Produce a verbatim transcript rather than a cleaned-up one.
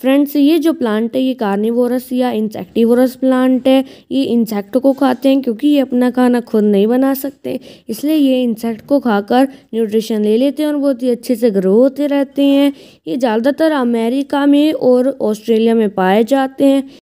Friends ये जो plant है ये कार्निवोरस या इंसेक्टिवोरस प्लांट है। ये इंसेक्ट को खाते हैं क्योंकि ये अपना खाना खुद नहीं बना सकते, इसलिए ये इंसेक्ट को खाकर न्यूट्रिशन ले लेते हैं और बहुत ही अच्छे से ग्रो होते रहते हैं। ये ज़्यादातर अमेरिका में और ऑस्ट्रेलिया में पाए जाते हैं।